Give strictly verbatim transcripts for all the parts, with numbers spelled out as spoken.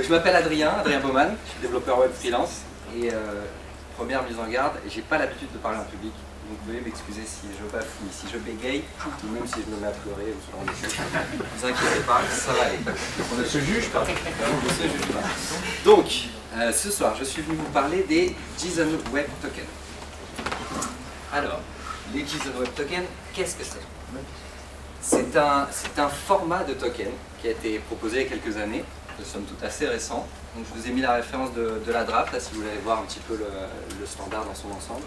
Donc, je m'appelle Adrien, Adrien Baumann, je suis développeur web freelance et euh, première mise en garde, j'ai pas l'habitude de parler en public, donc vous pouvez m'excuser si je bafoue, si je bégaye, ou même si je me mets à pleurer ou ce genre de choses. Ne vous inquiétez pas, ça va aller. On ne se juge pas. On ne se juge pas. Donc, euh, ce soir, je suis venu vous parler des JSON Web Tokens. Alors, les JSON Web Tokens, qu'est-ce que c'est? C'est un, un format de token qui a été proposé il y a quelques années, de somme toute assez récent. Donc je vous ai mis la référence de, de la draft, là, si vous voulez voir un petit peu le, le standard dans son ensemble.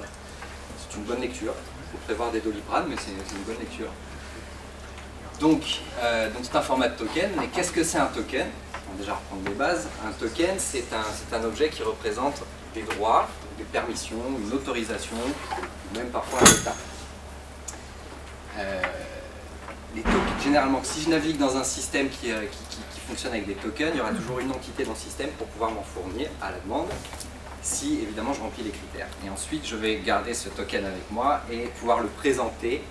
C'est une bonne lecture. Il faut prévoir des doliprane, mais c'est une bonne lecture. Donc euh, donc c'est un format de token, mais qu'est-ce que c'est un token? On va déjà reprendre les bases. Un token, c'est un, un objet qui représente des droits, des permissions, une autorisation, même parfois un état. Euh, Les tokens, généralement, si je navigue dans un système qui, qui, qui, qui fonctionne avec des tokens, il y aura toujours une entité dans le système pour pouvoir m'en fournir à la demande, si évidemment je remplis les critères. Et ensuite, je vais garder ce token avec moi et pouvoir le présenter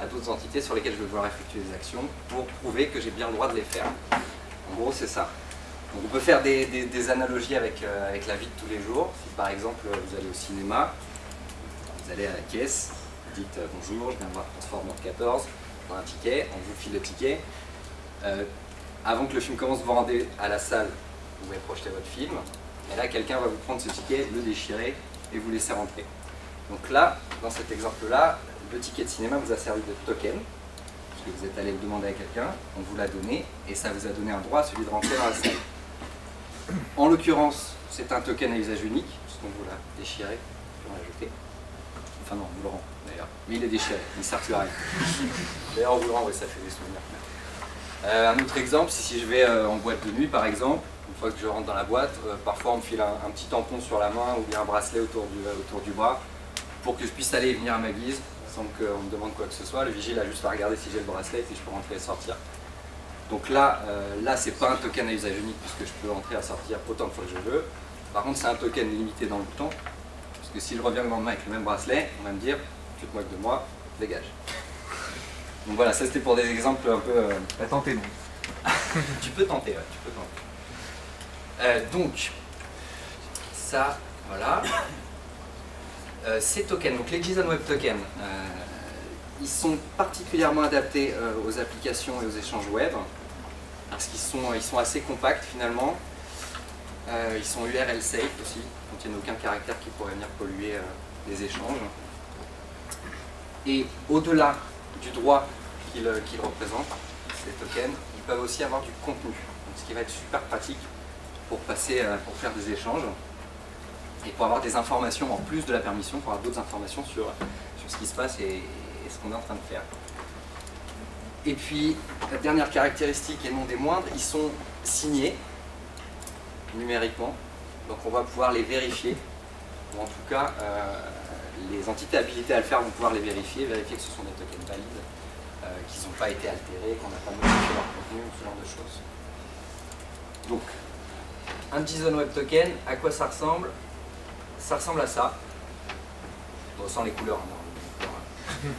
à d'autres entités sur lesquelles je vais devoir effectuer des actions pour prouver que j'ai bien le droit de les faire. En gros, c'est ça. Donc, on peut faire des, des, des analogies avec, euh, avec la vie de tous les jours. Si par exemple, vous allez au cinéma, vous allez à la caisse, vous dites euh, bonjour, je viens de voir Transformers quatorze. Un ticket, on vous file le ticket. Euh, avant que le film commence, vous vous rendez à la salle, vous pouvez projeter votre film. Et là, quelqu'un va vous prendre ce ticket, le déchirer et vous laisser rentrer. Donc là, dans cet exemple-là, le ticket de cinéma vous a servi de token, parce que vous êtes allé le demander à quelqu'un, on vous l'a donné et ça vous a donné un droit, celui de rentrer dans la salle. En l'occurrence, c'est un token à usage unique, puisqu'on vous l'a déchiré, on l'a jeté. Enfin non, on vous le rend. Mais il est déchiré, il ne sert plus à rien. D'ailleurs, en voulant, ouais, ça fait des souvenirs. Euh, un autre exemple, si je vais euh, en boîte de nuit, par exemple, une fois que je rentre dans la boîte, euh, parfois on me file un, un petit tampon sur la main ou bien un bracelet autour du, euh, autour du bras pour que je puisse aller et venir à ma guise sans qu'on me demande quoi que ce soit. Le vigile a juste à regarder si j'ai le bracelet et si je peux rentrer et sortir. Donc là, euh, là, c'est pas un token à usage unique puisque je peux rentrer et sortir autant de fois que je veux. Par contre, c'est un token limité dans le temps, parce que si je reviens le lendemain avec le même bracelet, on va me dire tu te moques de moi, dégage. Donc voilà, ça c'était pour des exemples un peu... Euh... T'as tenté, non? Tu peux tenter, ouais, tu peux tenter. Euh, donc, ça, voilà. Euh, ces tokens, donc les JSON Web Tokens, euh, ils sont particulièrement adaptés euh, aux applications et aux échanges web, parce qu'ils sont, ils sont assez compacts finalement. Euh, ils sont U R L safe aussi, ils ne contiennent aucun caractère qui pourrait venir polluer euh, les échanges. Et au-delà du droit qu'ils qu'ils représentent, ces tokens, ils peuvent aussi avoir du contenu. Donc, ce qui va être super pratique pour, passer, pour faire des échanges et pour avoir des informations en plus de la permission, pour avoir d'autres informations sur, sur ce qui se passe et, et ce qu'on est en train de faire. Et puis, la dernière caractéristique et non des moindres, ils sont signés numériquement. Donc on va pouvoir les vérifier, ou en tout cas... Euh, les entités habilitées à le faire vont pouvoir les vérifier, vérifier que ce sont des tokens valides, euh, qu'ils n'ont pas été altérés, qu'on n'a pas modifié leur contenu, ce genre de choses. Donc, un JSON Web Token, à quoi ça ressemble? Ça ressemble à ça. Bon, sans les couleurs. Hein, hein.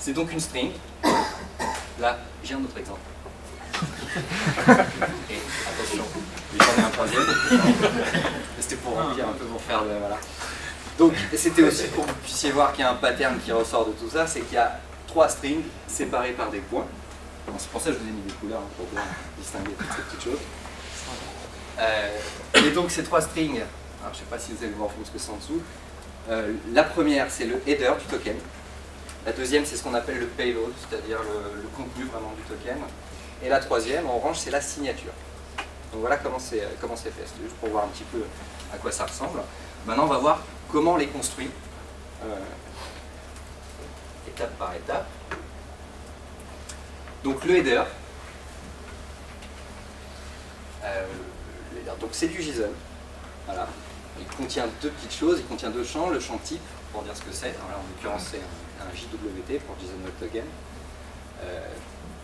C'est donc une string. Là, j'ai un autre exemple. Et attention, j'en ai un troisième. C'était pour remplir un peu, pour faire de... Voilà. Donc, c'était aussi pour que vous puissiez voir qu'il y a un pattern qui ressort de tout ça, c'est qu'il y a trois strings séparés par des points. C'est pour ça que je vous ai mis des couleurs pour bien distinguer toutes ces petites choses. Euh, et donc, ces trois strings, alors, je ne sais pas si vous allez voir ce que c'est en dessous. Euh, la première, c'est le header du token. La deuxième, c'est ce qu'on appelle le payload, c'est-à-dire le, le contenu vraiment du token. Et la troisième, en orange, c'est la signature. Donc voilà comment c'est comment c'est fait. C'est juste pour voir un petit peu à quoi ça ressemble. Maintenant, on va voir comment on les construit, euh, étape par étape. Donc le header, euh, le header. Donc c'est du JSON, voilà. Il contient deux petites choses, il contient deux champs, le champ type, pour dire ce que c'est, en l'occurrence c'est un, un J W T pour JSON Web Token. Euh,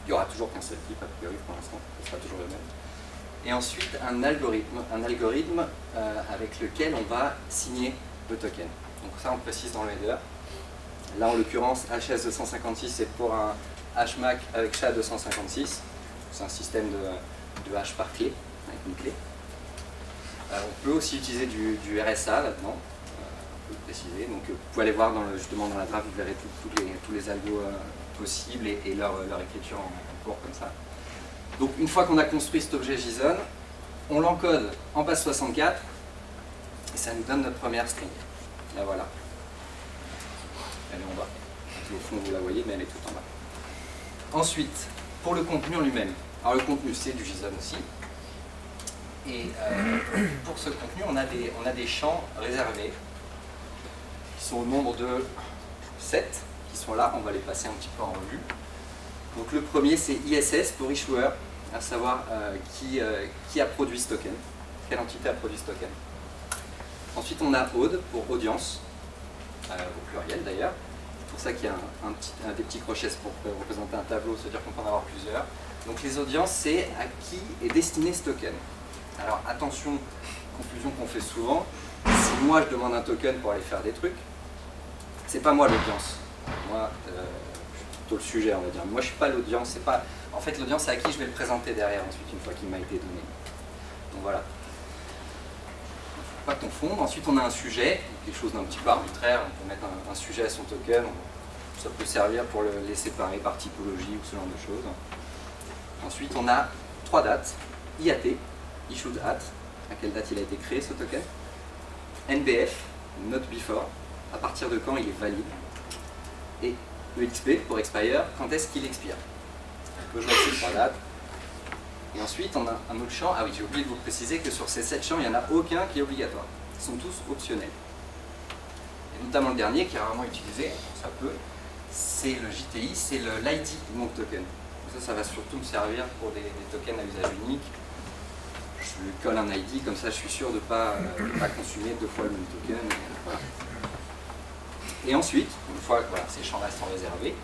il n'y aura toujours qu'un seul type, a priori pour l'instant, ce sera toujours le même. Et ensuite un algorithme, un algorithme euh, avec lequel on va signer le token. Donc ça on précise dans le header. Là en l'occurrence H S deux cent cinquante-six c'est pour un H M A C avec S H A deux cent cinquante-six. C'est un système de, de hash par clé, avec une clé. Euh, on peut aussi utiliser du, du R S A là-dedans, euh, on peut préciser. Donc, vous pouvez aller voir dans le, justement dans la draft, vous verrez tout, tout les, tous les algos euh, possibles et, et leur, leur écriture en, en cours comme ça. Donc, une fois qu'on a construit cet objet JSON, on l'encode en base soixante-quatre et ça nous donne notre première string. Là, voilà. Elle est en bas. Au fond, vous la voyez, mais elle est tout en bas. Ensuite, pour le contenu en lui-même. Alors, le contenu, c'est du JSON aussi. Et euh, pour ce contenu, on a, des, on a des champs réservés qui sont au nombre de sept, qui sont là. On va les passer un petit peu en revue. Donc le premier, c'est I S S pour issuer, à savoir euh, qui, euh, qui a produit ce token, quelle entité a produit ce token. Ensuite, on a Aude pour audience, euh, au pluriel d'ailleurs. C'est pour ça qu'il y a un, un petit, un, des petits crochets pour représenter un tableau, c'est-à-dire qu'on peut en avoir plusieurs. Donc les audiences, c'est à qui est destiné ce token. Alors attention, confusion qu'on fait souvent, si moi je demande un token pour aller faire des trucs, c'est pas moi l'audience. Moi, euh, je suis plutôt le sujet, on va dire. Moi je suis pas l'audience, c'est pas... En fait l'audience c'est à qui je vais le présenter derrière ensuite, une fois qu'il m'a été donné. Donc voilà. Faut pas confondre. Ensuite on a un sujet, quelque chose d'un petit peu arbitraire, on peut mettre un, un sujet à son token, ça peut servir pour le, les séparer par typologie ou ce genre de choses. Ensuite on a trois dates, I A T, issued at, à quelle date il a été créé ce token, N B F, not before, à partir de quand il est valide, et E X P pour expire, quand est-ce qu'il expire. On peut jouer avec ces trois dates. Et ensuite, on a un autre champ. Ah oui, j'ai oublié de vous préciser que sur ces sept champs, il n'y en a aucun qui est obligatoire. Ils sont tous optionnels. Et notamment le dernier qui est rarement utilisé, ça peut, c'est le J T I, c'est l'I D de mon token. Ça, ça va surtout me servir pour des, des tokens à usage unique. Je lui colle un I D, comme ça je suis sûr de ne pas, euh, pas consumer deux fois le même token. Et, voilà. Et ensuite, une fois que voilà, ces champs-là sont réservés,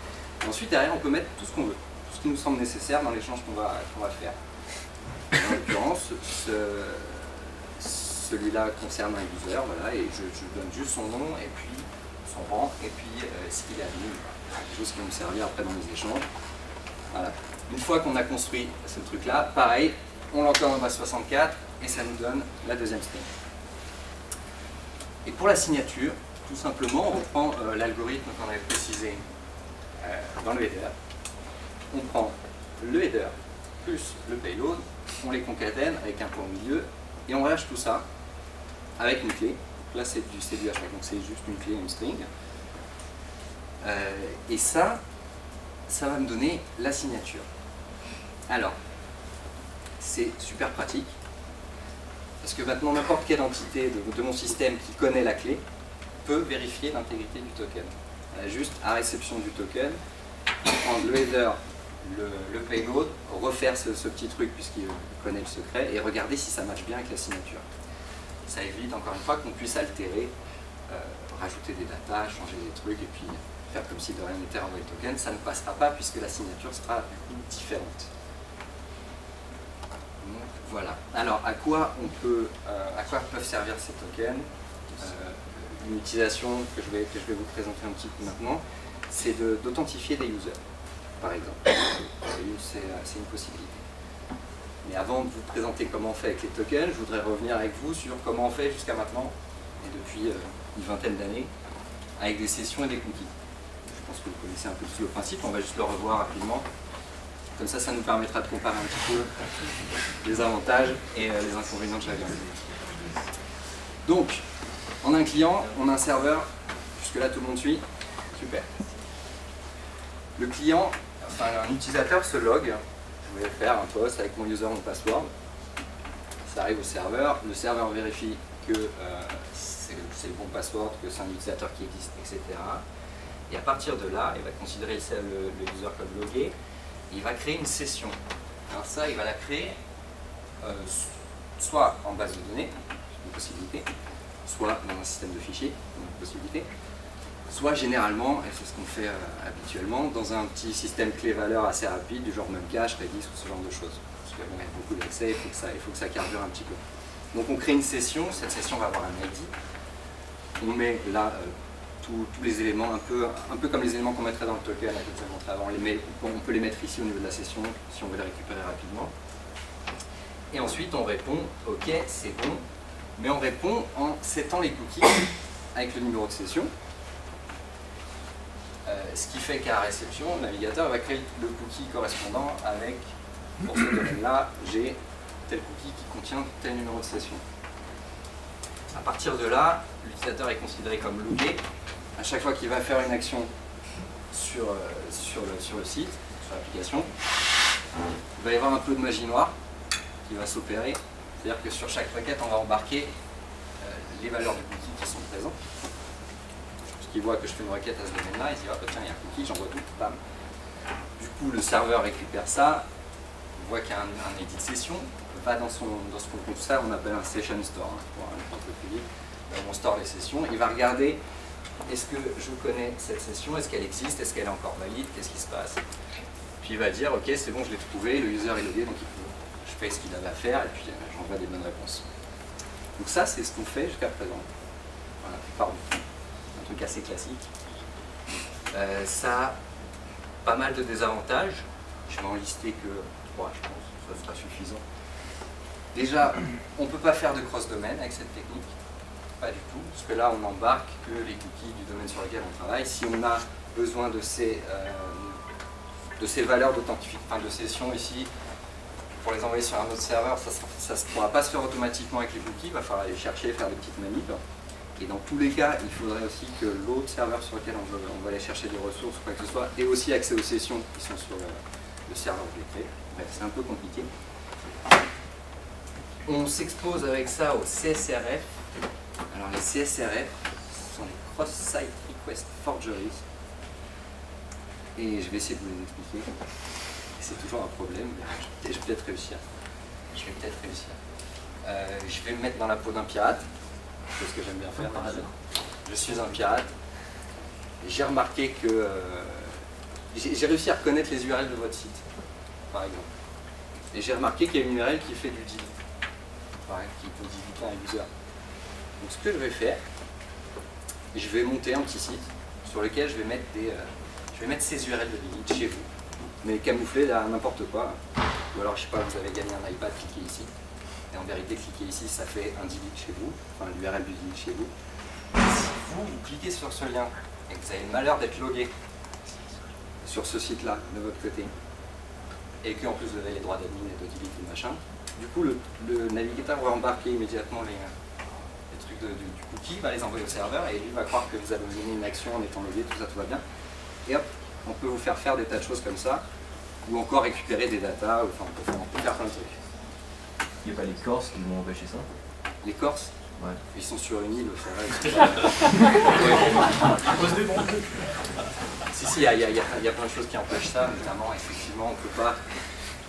et ensuite derrière on peut mettre tout ce qu'on veut, tout ce qui nous semble nécessaire dans l'échange qu'on va, qu'on va faire. Et en l'occurrence, ce, celui-là concerne un user, voilà, et je, je donne juste son nom, et puis son rang, et puis euh, ce qu'il a venu, voilà. Des choses qui vont me servir après dans les échanges. Voilà. Une fois qu'on a construit ce truc-là, pareil, on l'encode en base soixante-quatre et ça nous donne la deuxième string. Et pour la signature, tout simplement, on reprend euh, l'algorithme qu'on avait précisé euh, dans le header. On prend le header plus le payload, on les concatène avec un point au milieu et on relâche tout ça avec une clé. Donc là, c'est du H M A C, donc c'est juste une clé et une string. Euh, et ça, ça va me donner la signature. Alors, c'est super pratique, parce que maintenant n'importe quelle entité de, de mon système qui connaît la clé peut vérifier l'intégrité du token. Elle a juste à réception du token, prendre le header, le, le payload, refaire ce, ce petit truc puisqu'il connaît le secret, et regarder si ça matche bien avec la signature. Ça évite encore une fois qu'on puisse altérer, euh, rajouter des datas, changer des trucs, et puis faire comme si de rien n'était renvoyé le token. Ça ne passera pas puisque la signature sera du coup différente. Voilà. Alors, à quoi, on peut, euh, à quoi peuvent servir ces tokens? euh, Une utilisation que je, vais, que je vais vous présenter un petit peu maintenant, c'est d'authentifier de, des users, par exemple. C'est une, une possibilité. Mais avant de vous présenter comment on fait avec les tokens, je voudrais revenir avec vous sur comment on fait jusqu'à maintenant, et depuis euh, une vingtaine d'années, avec des sessions et des cookies. Je pense que vous connaissez un peu plus le principe, on va juste le revoir rapidement. Comme ça, ça nous permettra de comparer un petit peu les avantages et euh, les inconvénients de chacun. Donc, on a un client, on a un serveur, jusque-là tout le monde suit, super. Le client, enfin un utilisateur se log, je vais faire un post avec mon user, mon password, ça arrive au serveur, le serveur vérifie que euh, c'est le bon password, que c'est un utilisateur qui existe, et cetera. Et à partir de là, il va considérer le, le user comme logué. Il va créer une session. Alors ça, il va la créer euh, soit en base de données, une possibilité, soit dans un système de fichiers, une possibilité, soit généralement, et c'est ce qu'on fait euh, habituellement, dans un petit système clé-valeur assez rapide, du genre même cache, Redis ou ce genre de choses. Parce qu'il y a beaucoup d'accès, il faut que ça, il faut que ça carbure un petit peu. Donc on crée une session, cette session va avoir un I D, on met là... Euh, tous les éléments, un peu, un peu comme les éléments qu'on mettrait dans le token, là, que je vous ai montré avant, on, les met, on peut les mettre ici au niveau de la session, si on veut les récupérer rapidement. Et ensuite, on répond, ok, c'est bon, mais on répond en settant les cookies avec le numéro de session. Euh, ce qui fait qu'à réception, le navigateur va créer le cookie correspondant avec, pour ce domaine-là, j'ai tel cookie qui contient tel numéro de session. À partir de là, l'utilisateur est considéré comme logué. À chaque fois qu'il va faire une action sur, euh, sur, le, sur le site, sur l'application, il va y avoir un peu de magie noire qui va s'opérer. C'est-à-dire que sur chaque requête, on va embarquer euh, les valeurs du cookie qui sont présentes. Qui voit que je fais une requête à ce domaine-là, il se dit ah, tiens, il y a un cookie, j'envoie tout, bam. Du coup, le serveur récupère ça, voit qu'il y a un, un edit session, va dans son dans ce qu'on compte ça, on appelle un session store, hein, pour un peu plus vite, on store les sessions, il va regarder est-ce que je connais cette session, est-ce qu'elle existe, est-ce qu'elle est encore valide, qu'est-ce qui se passe. Puis il va dire ok, c'est bon, je l'ai trouvé, le user est logué, donc il peut, je fais ce qu'il avait à faire et puis j'envoie des bonnes réponses. Donc ça, c'est ce qu'on fait jusqu'à présent. Voilà, pardon. Un truc assez classique. Euh, ça a pas mal de désavantages. Je vais en lister que trois, je pense, ça sera suffisant. Déjà, on ne peut pas faire de cross-domaine avec cette technique. Pas du tout, parce que là, on embarque que les cookies du domaine sur lequel on travaille. Si on a besoin de ces, euh, de ces valeurs d'authentification, enfin, de session ici, pour les envoyer sur un autre serveur, ça ne pourra pas se faire automatiquement avec les cookies. Il va falloir aller chercher, faire des petites manips. Et dans tous les cas, il faudrait aussi que l'autre serveur sur lequel on va, on va aller chercher des ressources, quoi que ce soit, ait aussi accès aux sessions qui sont sur le, le serveur que j'ai créé. Bref, c'est un peu compliqué. On s'expose avec ça au C S R F. Alors les C S R F, ce sont les Cross-Site Request Forgeries. Et je vais essayer de vous les expliquer. C'est toujours un problème, mais je vais peut-être réussir. Je vais peut-être réussir. Euh, je vais me mettre dans la peau d'un pirate. C'est ce que j'aime bien faire. Je suis un pirate. J'ai remarqué que euh, j'ai réussi à reconnaître les U R L de votre site, par exemple. Et j'ai remarqué qu'il y a une U R L qui fait du div, enfin, qui peut diviter un user. Donc ce que je vais faire, je vais monter un petit site sur lequel je vais mettre des, euh, je vais mettre ces U R L de div chez vous, mais camouflés à n'importe quoi. Ou alors je sais pas, vous avez gagné un iPad, cliquez ici. Et en vérité, cliquer ici, ça fait un delete chez vous, enfin l'U R L du delete chez vous. Si vous, vous cliquez sur ce lien et que vous avez le malheur d'être logué sur ce site-là, de votre côté, et qu'en plus vous avez les droits d'admin et de delete et machin, du coup le, le navigateur va embarquer immédiatement les, les trucs de, du, du cookie, va les envoyer au serveur et lui va croire que vous avez mené une action en étant logué, tout ça, tout va bien. Et hop, on peut vous faire faire des tas de choses comme ça, ou encore récupérer des datas, ou, enfin on peut, on peut faire plein de trucs. Il n'y a pas les Corses qui vont empêcher ça? Les Corses? Ouais. Ils sont sur une île, ça va. Ils sont Si, si, il y a, y, a, y, a, y a plein de choses qui empêchent ça, notamment, effectivement, on ne peut pas,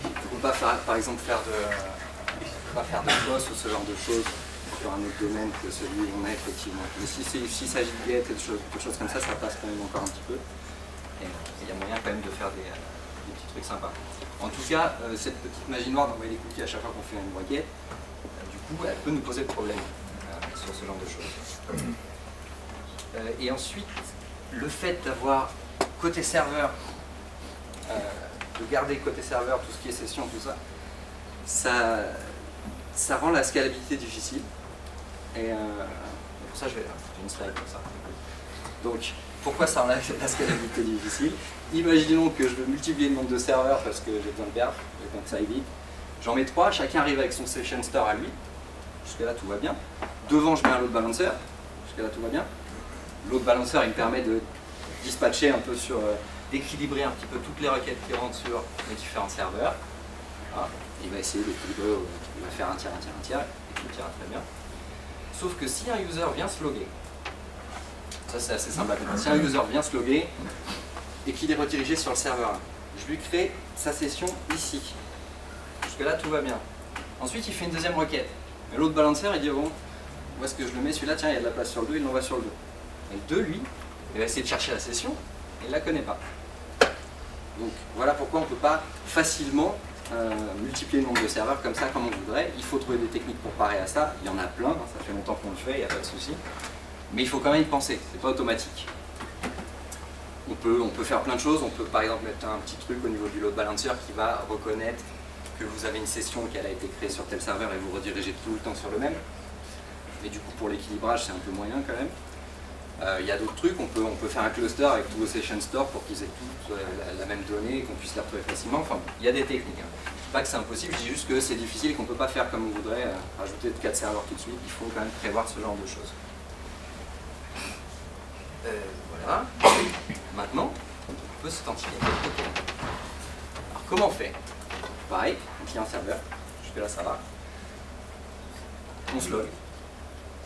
on peut pas faire, par exemple, faire de, on peut pas faire de posts ou ce genre de choses sur un autre domaine que celui où on est, effectivement. Mais si s'il si s'agit de get et de choses, de choses comme ça, ça passe quand même encore un petit peu. Et il y a moyen quand même de faire des, des petits trucs sympas. En tout cas, euh, cette petite magie noire d'envoyer les cookies à chaque fois qu'on fait une requête, euh, du coup, elle peut nous poser problème euh, sur ce genre de choses. Euh, et ensuite, le fait d'avoir côté serveur, euh, de garder côté serveur tout ce qui est session, tout ça, ça, ça rend la scalabilité difficile. Et euh, pour ça, je vais faire une slide comme ça. Donc, pourquoi ça rend la scalabilité difficile? Imaginons que je veux multiplier le nombre de serveurs parce que j'ai besoin de berf, j'ai besoin que ça aille vite. J'en mets trois, chacun arrive avec son session store à lui. Jusque-là, tout va bien. Devant, je mets un load balancer. Jusque-là, tout va bien. Load balancer, il me permet de dispatcher un peu sur, euh, d'équilibrer un petit peu toutes les requêtes qui rentrent sur les différents serveurs. Voilà. Il va essayer d'équilibrer, euh, il va faire un tiers, un tiers, un tiers, et tout ira très bien. Sauf que si un user vient se loguer, ça c'est assez simple à comprendre. Si un user vient se loguer, et qu'il est redirigé sur le serveur. Je lui crée sa session ici. Jusque-là, tout va bien. Ensuite, il fait une deuxième requête. Mais l'autre balancer, il dit bon, où est-ce que je le mets? Celui-là, tiens, il y a de la place sur le deux, il l'envoie sur le deux. Et le deux, lui, il va essayer de chercher la session, et il ne la connaît pas. Donc voilà pourquoi on ne peut pas facilement euh, multiplier le nombre de serveurs comme ça, comme on voudrait. Il faut trouver des techniques pour parer à ça. Il y en a plein, ça fait longtemps qu'on le fait, il n'y a pas de souci. Mais il faut quand même y penser, c'est pas automatique. On peut, on peut faire plein de choses, on peut par exemple mettre un petit truc au niveau du load balancer qui va reconnaître que vous avez une session qu'elle a été créée sur tel serveur et vous rediriger tout le temps sur le même. mais du coup pour l'équilibrage c'est un peu moyen quand même. Euh, y a d'autres trucs, on peut, on peut faire un cluster avec tous vos session stores pour qu'ils aient toutes euh, la, la même donnée et qu'on puisse les retrouver facilement. Enfin, il y a des techniques. Hein. Je ne dis pas que c'est impossible, je dis juste que c'est difficile et qu'on ne peut pas faire comme on voudrait, euh, rajouter quatre serveurs tout de suite. Il faut quand même prévoir ce genre de choses. Euh, voilà. Maintenant, on peut s'authentifier. Alors, comment on fait? Pareil, on tient un serveur. Jusque là, ça va. On se log.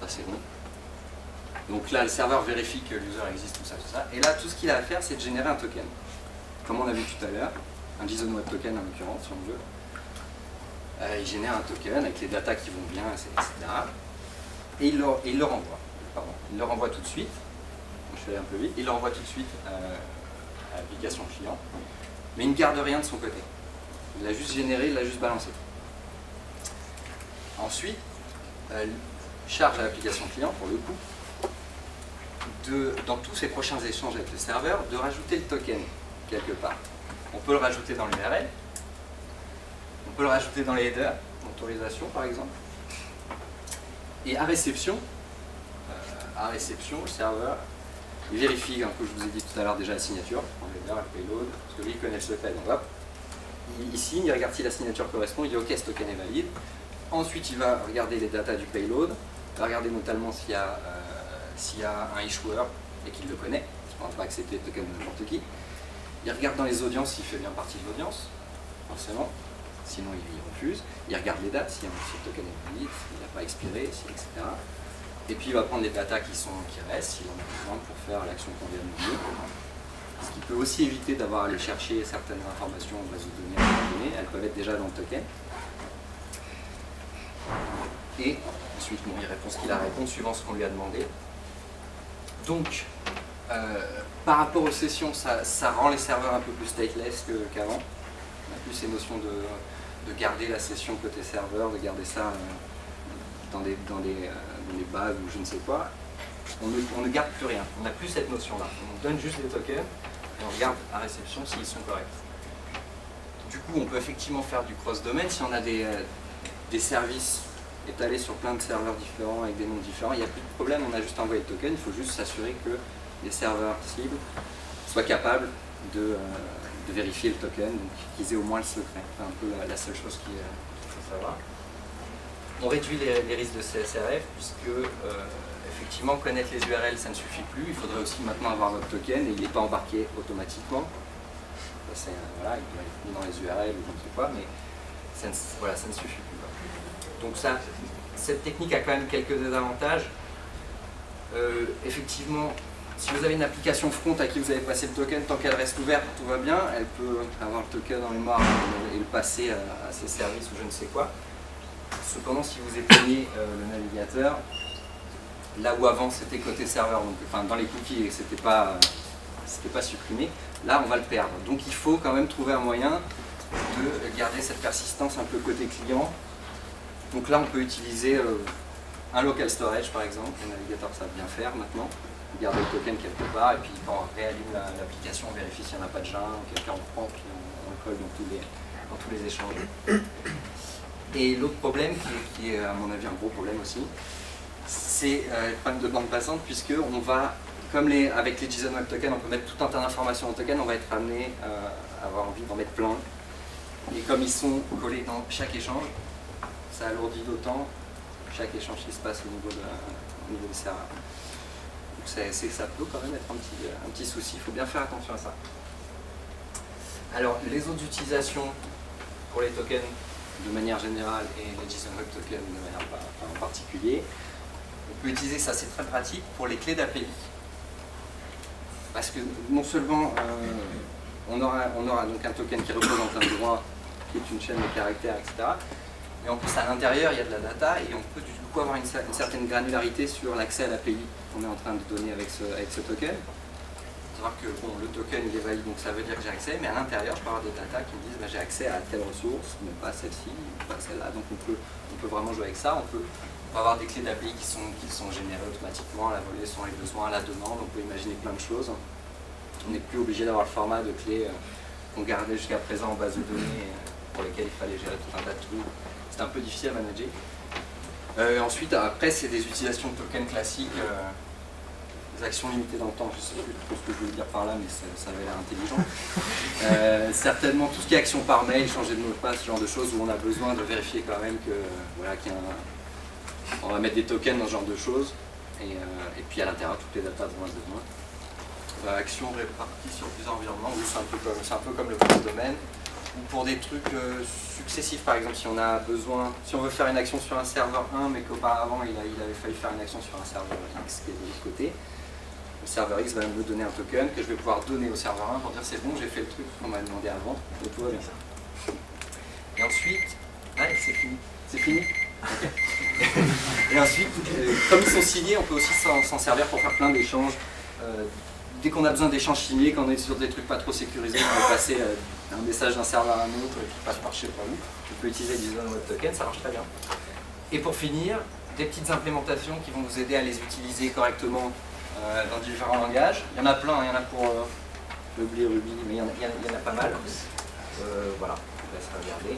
Ça, c'est bon. Donc là, le serveur vérifie que l'user existe, tout ça, tout ça. Et là, tout ce qu'il a à faire, c'est de générer un token. Comme on a vu tout à l'heure, un JSON Web Token en l'occurrence, si on veut. Euh, il génère un token avec les datas qui vont bien, et cetera. Et il le, et il le renvoie. Pardon. Il le renvoie tout de suite. Donc, je vais aller un peu vite. Il le renvoie tout de suite euh, à l'application client. Mais il ne garde rien de son côté. Il l'a juste généré, il l'a juste balancé. Ensuite, euh, il charge à l'application client, pour le coup, De, dans tous ces prochains échanges avec le serveur, de rajouter le token quelque part. On peut le rajouter dans l'U R L, on peut le rajouter dans les headers, autorisation par exemple. Et à réception, euh, à réception, le serveur il vérifie, hein, que je vous ai dit tout à l'heure déjà, la signature, le header, le payload, parce que lui il connaît le secret, donc hop, il, il signe, il regarde si la signature correspond, il dit ok, ce token est valide. Ensuite il va regarder les datas du payload, il va regarder notamment s'il y a euh, s'il y a un issuer et qu'il le connaît, il ne va pas accepter le token de n'importe qui. Il regarde dans les audiences s'il fait bien partie de l'audience, forcément, sinon il refuse. Il regarde les dates, si le token est valide, s'il n'a pas expiré, et cetera. Et puis il va prendre les datas qui, sont, qui restent, s'il en a besoin pour faire l'action qu'on vient de donner. Ce qui peut aussi éviter d'avoir à aller chercher certaines informations en base de données, données, elles peuvent être déjà dans le token. Et ensuite, bon, il répond ce qu'il a répondu suivant ce qu'on lui a demandé. Donc, euh, par rapport aux sessions, ça, ça rend les serveurs un peu plus stateless qu'avant. On a plus ces notions de, de garder la session côté serveur, de garder ça euh, dans, des, dans, des, euh, dans des bases ou je ne sais quoi. On ne, on ne garde plus rien, on n'a plus cette notion-là. On donne juste les tokens et on regarde à réception s'ils sont corrects. Du coup, on peut effectivement faire du cross-domaine si on a des, euh, des services étalé sur plein de serveurs différents avec des noms différents, il n'y a plus de problème, on a juste envoyé le token, il faut juste s'assurer que les serveurs cibles soient capables de, euh, de vérifier le token, donc qu'ils aient au moins le secret, c'est un peu la, la seule chose qu'il faut savoir. On réduit les, les risques de C S R F puisque euh, effectivement connaître les U R L ça ne suffit plus, il faudrait aussi maintenant avoir votre token et il n'est pas embarqué automatiquement, ça, voilà, il doit être mis dans les U R L ou je ne sais quoi, mais ça ne, voilà, ça ne suffit plus. Donc ça, cette technique a quand même quelques désavantages. Euh, effectivement, si vous avez une application front à qui vous avez passé le token, tant qu'elle reste ouverte, tout va bien, elle peut avoir le token en mémoire et le passer à, à ses services ou je ne sais quoi. Cependant, si vous éteignez euh, le navigateur, là où avant c'était côté serveur, donc, enfin dans les cookies et que c'était pas, euh, c'était pas supprimé, là on va le perdre. Donc il faut quand même trouver un moyen de garder cette persistance un peu côté client. Donc là, on peut utiliser euh, un local storage, par exemple. Le navigateur savent bien faire maintenant. Il garde le token quelque part, et puis quand on réallume l'application, on vérifie s'il n'y en a pas déjà un, quelqu'un le prend, puis on, on le colle dans tous les, dans tous les échanges. Et l'autre problème, qui, qui est à mon avis un gros problème aussi, c'est euh, le problème de bande passante, puisque on va, comme les, avec les JSON Web Tokens, on peut mettre tout un tas d'informations en token, on va être amené euh, à avoir envie d'en mettre plein. Et comme ils sont collés dans chaque échange, ça alourdit d'autant chaque échange qui se passe au niveau, de, au niveau du serveur. Donc ça, ça peut quand même être un petit, un petit souci, il faut bien faire attention à ça. Alors les autres utilisations pour les tokens de manière générale et les JSON Web Tokens de manière enfin, en particulier, on peut utiliser ça, c'est très pratique, pour les clés d'A P I. Parce que non seulement euh, on, aura, on aura donc un token qui représente un droit, qui est une chaîne de caractères, et cetera. Et en plus, à l'intérieur, il y a de la data et on peut du coup avoir une, une certaine granularité sur l'accès à l'A P I qu'on est en train de donner avec ce, avec ce token. Il faut savoir que bon, le token il est valide, donc ça veut dire que j'ai accès, mais à l'intérieur, je peux avoir des data qui me disent bah, j'ai accès à telle ressource, mais pas celle-ci, pas celle-là. Donc on peut, on peut vraiment jouer avec ça. On peut, on peut avoir des clés d'A P I qui sont, qui sont générées automatiquement, à la volée, selon les besoins, à la demande. On peut imaginer plein de choses. On n'est plus obligé d'avoir le format de clés euh, qu'on gardait jusqu'à présent en base de données euh, pour lesquelles il fallait gérer tout un tas de trucs. C'est un peu difficile à manager. Euh, ensuite, après, c'est des utilisations de tokens classiques, euh, des actions limitées dans le temps, je ne sais plus trop ce que je voulais dire par là, mais ça avait l'air intelligent. Euh, certainement, tout ce qui est action par mail, changer de mot de passe, ce genre de choses où on a besoin de vérifier quand même que, voilà, qu'il y a un... on va mettre des tokens dans ce genre de choses. Et, euh, et puis à l'intérieur, toutes les datas de moins de moins. Bah, action répartie sur plusieurs environnements, oui, c'est un, un peu comme le premier domaine. Ou pour des trucs euh, successifs, par exemple, si on a besoin, si on veut faire une action sur un serveur un, mais qu'auparavant il, il avait fallu faire une action sur un serveur X qui est de l'autre côté, le serveur X va me donner un token que je vais pouvoir donner au serveur un pour dire c'est bon, j'ai fait le truc qu'on m'a demandé avant, donc tout va bien. Et ensuite, ah, c'est fini, c'est fini. Okay. Et ensuite, euh, comme ils sont signés, on peut aussi s'en servir pour faire plein d'échanges. Euh, Dès qu'on a besoin d'échanges signés, quand on est sur des trucs pas trop sécurisés, on peut passer euh, un message d'un serveur à un autre et qui passe par je sais pas où, on peut utiliser des JSON Web Tokens, ça marche très bien. Et pour finir, des petites implémentations qui vont vous aider à les utiliser correctement euh, dans différents langages. Il y en a plein, hein, il y en a pour euh, Ruby, Ruby, mais il y en a, il y en a, il y en a pas mal. Euh, voilà, on va se regarder.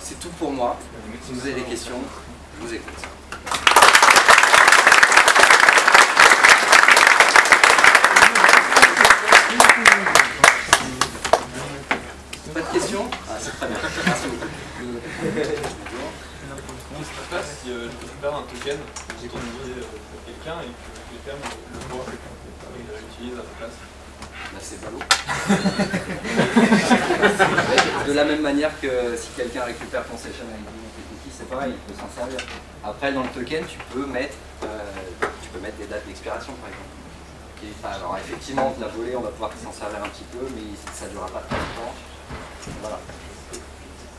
C'est tout pour moi. Si vous avez des questions, je vous écoute. Pas de questions? Ah, c'est très bien. Merci beaucoup. Comment ça se passe si euh, je récupère un token qui est envoyé à quelqu'un et que quelqu'un le voit et il l'utilise à sa place? Là, c'est pas l'eau. De la même manière que si quelqu'un récupère ton session avec une c'est pareil, il peut s'en servir. Après, dans le token, tu peux mettre, euh, tu peux mettre des dates d'expiration, par exemple. Okay. Alors, effectivement, de la volée, on va pouvoir s'en servir un petit peu, mais ça ne durera pas très longtemps. Voilà.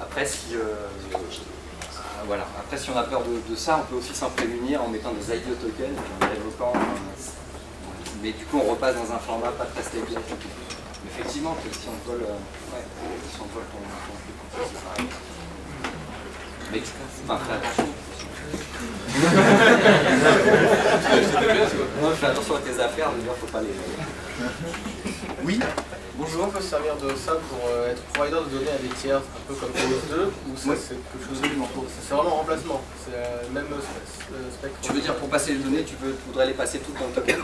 Après, si, euh, euh, voilà. Après, si on a peur de, de ça, on peut aussi s'en prémunir en mettant des I D tokens, en développant. Euh, mais du coup, on repasse dans un format pas très stable. Effectivement, si on vole, euh, ouais, si on vole ton truc, c'est pareil. Mais enfin, fais attention. Non, fais attention à tes affaires, mais faut pas les... Oui. Bonjour, on peut se servir de ça pour euh, être provider de données à des tiers, un peu comme O auth deux, ou ça, oui. C'est quelque chose de nouveau. C'est vraiment remplacement, c'est le euh, même euh, spectre. Tu veux dire pour passer les données, tu, veux, tu voudrais les passer toutes dans le token?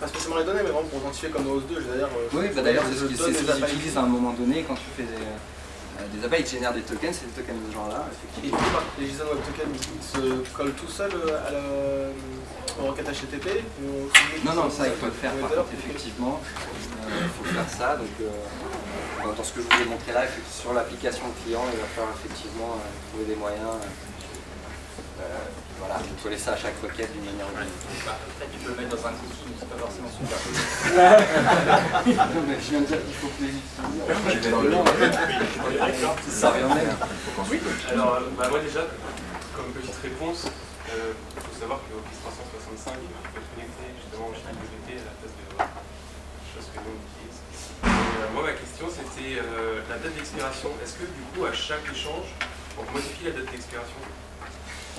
Pas spécialement les données, mais vraiment pour identifier comme O auth deux, d'ailleurs... Euh, oui, bah d'ailleurs c'est ce qu'ils utilisent à un moment donné quand tu fais des... Des appels, ils génèrent des tokens, c'est des tokens de ce genre-là. Et les JSON Web Tokens, ils se collent tout seuls à la requête H T T P ou... Non, non, ça, il faut le faire, par contre, effectivement. Il euh, faut faire ça. Donc, euh, dans ce que je vous ai montré là, sur l'application client, il va falloir effectivement euh, trouver des moyens. Euh, voilà, de coller ça à chaque requête d'une manière ou d'une autre. Tu peux le mettre dans un cookie, mais c'est pas forcément super. Non, mais je viens de dire qu'il faut que les utilisateurs. Ça revient en l'air. Oui. Alors, bah, moi déjà, comme petite réponse, il euh, faut savoir que Office trois cent soixante-cinq, il peut être connecté justement au G P T à la place de chose que nous utilise. Euh, moi, ma question, c'était euh, la date d'expiration. Est-ce que du coup, à chaque échange, on modifie la date d'expiration?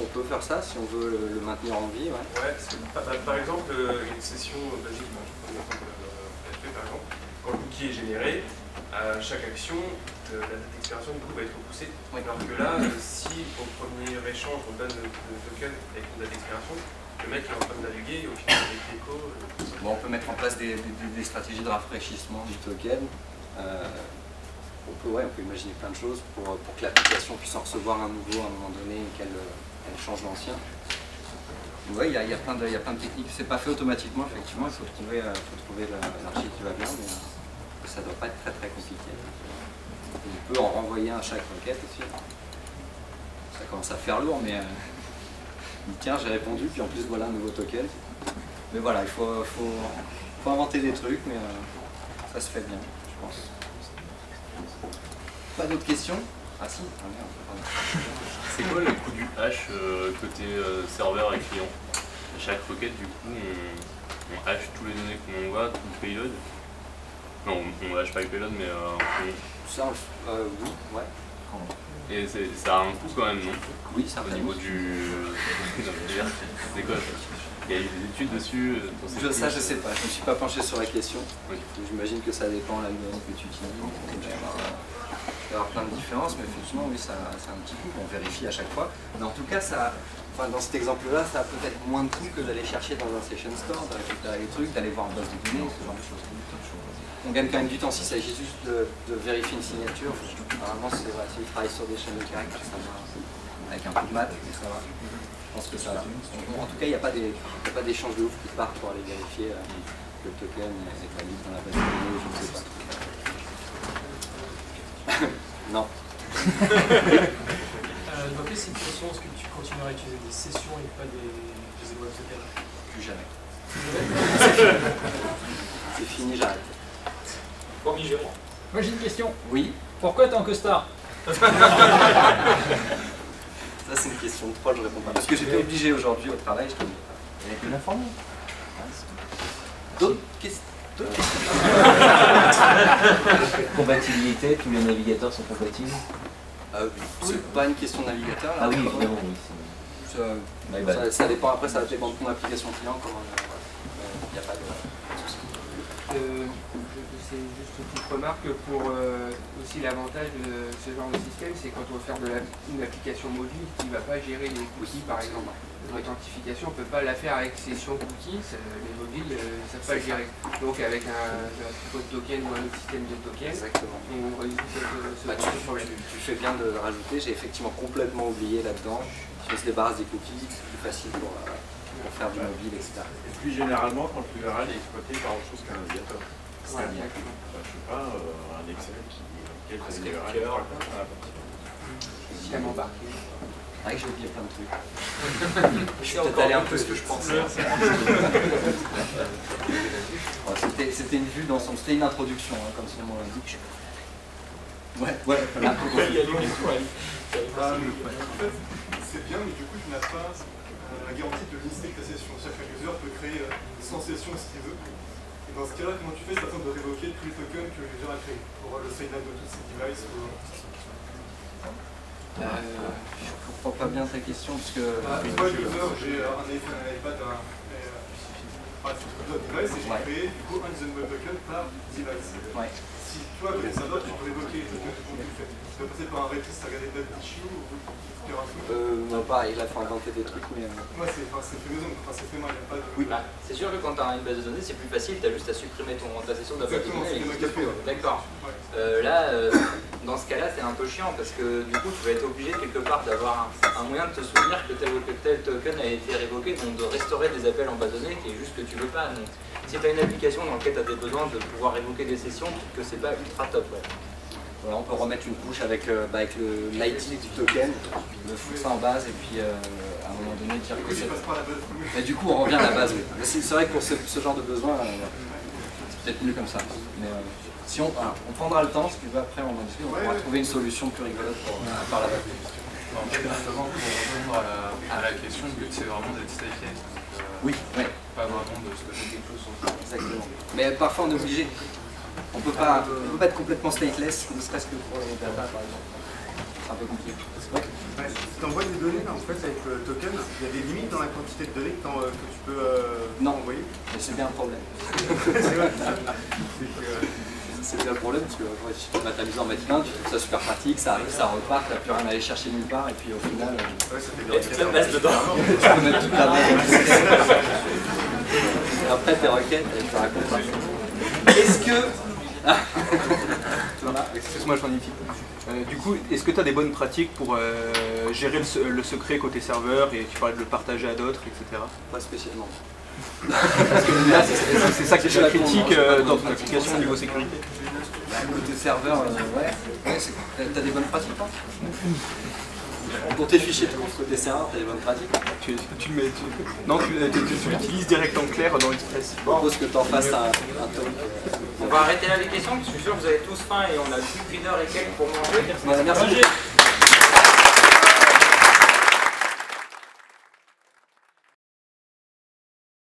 On peut faire ça si on veut le, le maintenir en vie. Ouais. Ouais, parce que, par, par exemple, euh, une session basique, ben, je prends l'exemple de P H P par exemple, quand le cookie est généré, à chaque action, euh, la date d'expiration du coup va être repoussée. Oui. Alors que là, euh, si au premier échange on donne le, le token avec une date d'expiration, le mec est en train de naviguer et au final avec l'écho. Euh, bon, on peut mettre en place des, des, des stratégies de rafraîchissement du token. Euh, on, peut, ouais, on peut imaginer plein de choses pour, pour que l'application puisse en recevoir un nouveau à un moment donné et qu'elle. Euh, Elle change l'ancien. Oui, il y, y, y a plein de techniques. C'est pas fait automatiquement, effectivement. Il faut trouver, euh, faut trouver l'archi qui va bien, mais euh, ça doit pas être très très compliqué. On peut en renvoyer un à chaque requête aussi. Ça commence à faire lourd, mais euh, tiens, j'ai répondu, puis en plus voilà un nouveau token. Mais voilà, il faut, faut, faut inventer des trucs, mais euh, ça se fait bien, je pense. Pas d'autres questions? Ah si, ah, merde. C'est quoi le coût du hash euh, côté euh, serveur et client? À chaque requête, du coup, on, on hash tous les données qu'on envoie, tout le payload. Non, on hash pas le payload, mais... Euh, on... Ça, euh, oui, ouais. Et ça a un coût quand même, non? Oui, ça a un coût. Au niveau du... C'est quoi? Il y a eu des études dessus euh, Ça, je sais pas. Je me suis pas penché sur la question. Oui. J'imagine que ça dépend de la nuance que tu utilises. y avoir plein de différences, mais effectivement, oui, ça, ça a un petit coût, on vérifie à chaque fois. Mais en tout cas, ça, enfin, dans cet exemple-là, ça a peut-être moins de coût que d'aller chercher dans un session store, de récupérer les trucs, d'aller voir en base de données, ce genre de choses. On gagne quand même du temps s'il s'agit juste de, de vérifier une signature. Normalement, c'est vrai, si on travaille sur des chaînes de caractères, ça va. Avec un peu de maths, mais ça va. Je pense que ça va. En tout cas, il n'y a pas d'échange de ouf qui part pour aller vérifier euh, le token et la liste dans la base de données, je ne sais pas. Non. euh, dans quelle situation est-ce que tu continueras à utiliser des sessions et pas des, des web tokens? Plus jamais. C'est fini, j'arrête. Promis, Jérôme. Moi j'ai une question. Oui. Pourquoi t'es en costard? Ça c'est une question de trois, je réponds pas. Parce que j'étais obligé aujourd'hui au travail, je te dis. Il n'y a que la formule. D'autres questions? Compatibilité, tous les navigateurs sont compatibles? euh, C'est pas une question de navigateur. Là, ah oui, évidemment, oui. Ça, bah, ça, ça dépend, après ça dépend de ton application client. Il n'y a pas de... Euh, c'est juste une petite remarque pour euh, aussi l'avantage de ce genre de système, c'est quand on veut faire de la, une application mobile qui ne va pas gérer les cookies par exemple. L'authentification, on ne peut pas la faire avec session cookies, les mobiles ne euh, savent pas le gérer. Donc avec un, un code token ou un autre système de token, exactement. On résout ce, ce bah, tu, problème. Tu, tu fais bien de le rajouter, j'ai effectivement complètement oublié là-dedans. Si on se débarrasse des cookies, c'est plus facile pour, euh, pour faire du mobile, et cetera. Et plus généralement, quand tu verras, il est exploité par autre chose qu'un navigateur. C'est-à-dire que je ne sais pas, euh, un Excel qui est quelques U R L. J'ai bien embarqué. C'est vrai que j'ai oublié plein de trucs. Je suis peut-être allé un peu ce que je pensais. C'était une vue d'ensemble, c'était une introduction, hein, comme sinon on l'a dit. Ouais, ouais. Il y a c'est bien, mais du coup, tu n'as pas la garantie de lister ta session. Chaque user peut créer cent sessions s'il veut. Et dans ce cas-là, comment tu fais? Ça tente de révoquer tous les tokens que l'user a créés pour le sign-up de tous ces devices. Euh, je comprends pas bien ta question parce que. Ah, une fois, user, j'ai un iPhone, un iPad, un. Ah, c'est un device et j'ai créé du coup un JSON Web Token par device. Ouais. Si toi, tu as ça d'autre, tu peux l'évoquer. Tu peux passer par un Redis, ça regarder de l'issue ou faire un truc. Euh, non, pareil, il a fait inventer des trucs, mais. Moi, c'est fait maison, c'est fait mal, il n'y a pas de. Oui, bah, c'est sûr que quand tu as une base de données, c'est plus facile, tu as juste à supprimer ta session de la base de données et il n'existe plus. D'accord. Là. Dans ce cas-là, c'est un peu chiant parce que du coup, tu vas être obligé quelque part d'avoir un, un moyen de te souvenir que tel ou tel token a été révoqué, donc de restaurer des appels en base de données qui est juste que tu veux pas. Donc, si tu as une application dans laquelle tu as des besoins de pouvoir révoquer des sessions, que c'est pas ultra top. Ouais. Voilà, on peut remettre une couche avec, euh, bah, avec l'I D du token, le foutre ça en base et puis euh, à un moment donné dire que c'est. Et du coup, on revient à la base. Mais c'est vrai que pour ce, ce genre de besoin, euh, c'est peut-être mieux comme ça. Mais, euh, Si on, alors, on prendra le temps, parce que après on en discute, on pourra trouver une solution plus rigolote pour, à part la base. Justement, pour répondre à, à la question, le but c'est vraiment d'être staké. Euh, oui, ouais. Pas vraiment de se cocher quelque chose. Exactement. Mais parfois on est obligé. On ne peut pas être complètement stateless, ne serait-ce que pour les data par exemple. C'est un peu compliqué. Ouais, si tu envoies des données en fait, avec le token, il y a des limites dans la quantité de données que, euh, que tu peux euh, non. envoyer. Mais c'est bien un problème. C'est déjà le problème parce que ouais, si tu as mis en mettre plein, tu trouves ça super pratique, ça arrive, ça repart, tu n'as plus rien à aller chercher nulle part et puis au final. Euh, ouais, ça fait et tu te laisses dedans. Tu peux mettre toute la main. Et après tes requêtes, tu te racontes. Est-ce que. Excuse-moi, j'en ai fini. Euh, du coup, est-ce que tu as des bonnes pratiques pour euh, gérer le, le secret côté serveur et tu parlais de le partager à d'autres, et cetera? Pas spécialement. C'est ça qui est la critique euh, dans ton application au niveau sécurité. Bah, côté serveur, euh, ouais, ouais t'as des bonnes pratiques, hein. Pour tes fichiers de compte côté serveur, t'as des bonnes pratiques. Tu, tu, mets, tu... Non, tu, tu, tu, tu l'utilises direct en clair dans Express. Bon, faut que t'en fasses un, un tome. On va arrêter là les questions, parce que je suis sûr que vous avez tous faim et on a plus qu'une heure et quelques pour manger. Merci.